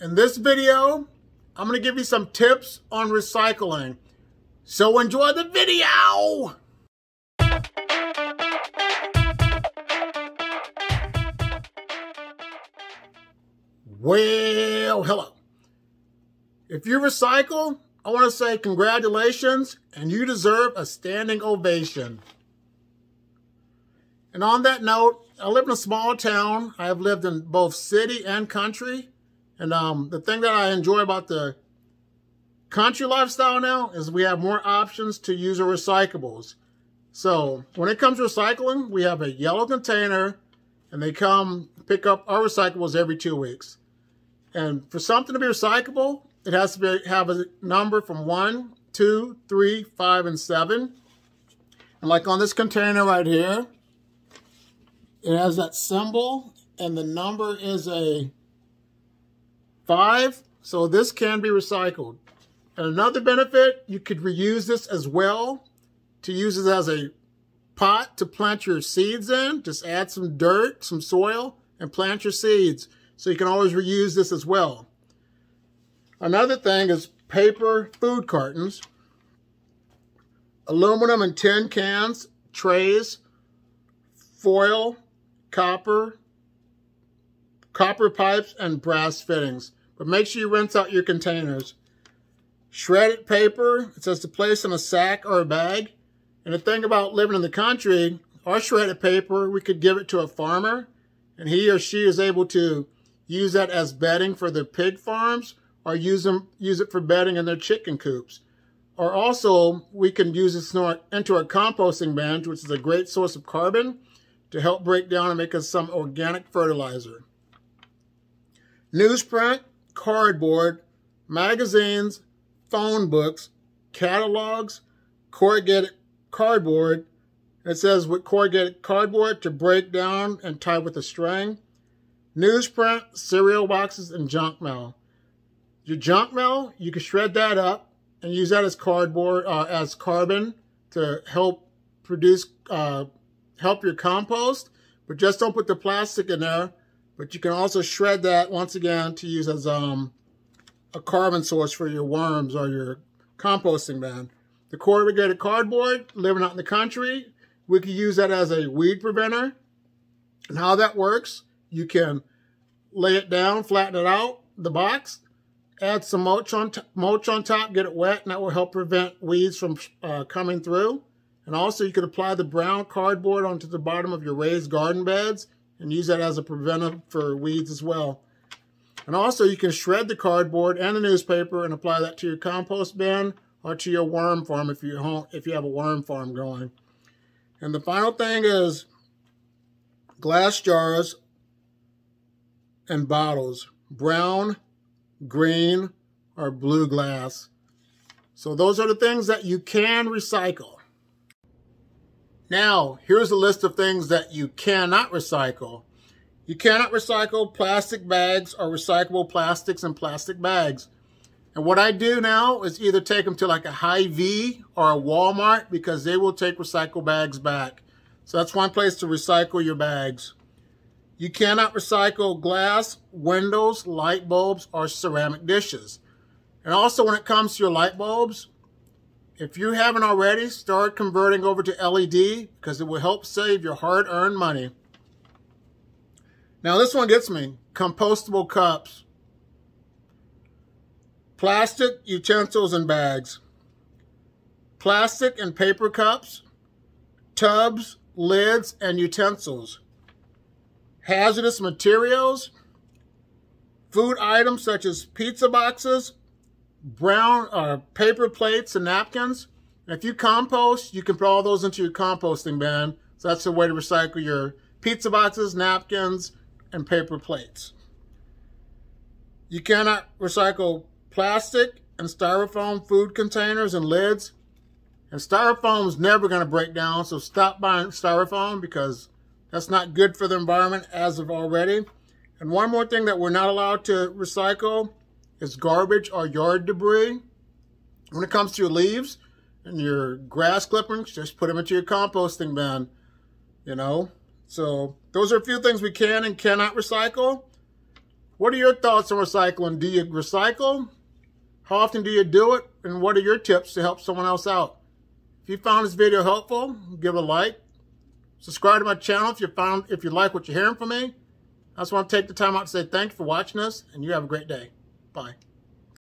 In this video, I'm going to give you some tips on recycling. So enjoy the video! Well, hello. If you recycle, I want to say congratulations, and you deserve a standing ovation. And on that note, I live in a small town. I have lived in both city and country. And the thing that I enjoy about the country lifestyle now is we have more options to use our recyclables. So when it comes to recycling, we have a yellow container, and they come pick up our recyclables every 2 weeks. And for something to be recyclable, it has to have a number from 1, 2, 3, 5, and 7. And like on this container right here, it has that symbol, and the number is a 5, so this can be recycled. And another benefit, you could reuse this as well, to use it as a pot to plant your seeds in. Just add some dirt, some soil, and plant your seeds. So you can always reuse this as well. Another thing is paper food cartons, aluminum and tin cans, trays, foil, copper pipes, and brass fittings. But make sure you rinse out your containers. Shredded paper, it says to place in a sack or a bag. And the thing about living in the country, our shredded paper, we could give it to a farmer, and he or she is able to use that as bedding for their pig farms, or use it for bedding in their chicken coops. Or also, we can use this into our composting bins, which is a great source of carbon, to help break down and make us some organic fertilizer. Newsprint, cardboard, magazines, phone books, catalogs, corrugated cardboard. It says with corrugated cardboard to break down and tie with a string. Newsprint, cereal boxes, and junk mail. Your junk mail, you can shred that up and use that as cardboard, as carbon to help produce, help your compost. But just don't put the plastic in there. But you can also shred that, once again, to use as a carbon source for your worms or your composting bin. The corrugated cardboard, living out in the country, we can use that as a weed preventer. And how that works, you can lay it down, flatten it out, the box, add some mulch on top, get it wet, and that will help prevent weeds from coming through. And also, you can apply the brown cardboard onto the bottom of your raised garden beds, and use that as a preventer for weeds as well. And also, you can shred the cardboard and the newspaper and apply that to your compost bin or to your worm farm if you have a worm farm going. And the final thing is glass jars and bottles, brown, green, or blue glass. So those are the things that you can recycle. Now, here's a list of things that you cannot recycle. You cannot recycle plastic bags or recyclable plastics and plastic bags. And what I do now is either take them to like a Hy-Vee or a Walmart, because they will take recycle bags back. So that's one place to recycle your bags. You cannot recycle glass, windows, light bulbs, or ceramic dishes. And also, when it comes to your light bulbs, if you haven't already, start converting over to LED, because it will help save your hard-earned money. Now this one gets me. Compostable cups, plastic utensils and bags, plastic and paper cups, tubs, lids, and utensils, hazardous materials, food items such as pizza boxes, brown paper plates and napkins. And if you compost, you can put all those into your composting bin. So that's the way to recycle your pizza boxes, napkins, and paper plates. You cannot recycle plastic and styrofoam food containers and lids. And styrofoam is never going to break down, so stop buying styrofoam, because that's not good for the environment as of already. And one more thing that we're not allowed to recycle is garbage or yard debris. When it comes to your leaves and your grass clippings, just put them into your composting bin, you know. So those are a few things we can and cannot recycle. What are your thoughts on recycling? Do you recycle? How often do you do it? And what are your tips to help someone else out? If you found this video helpful, give it a like. Subscribe to my channel if you like what you're hearing from me. I just want to take the time out to say thank you for watching us, and you have a great day. Bye.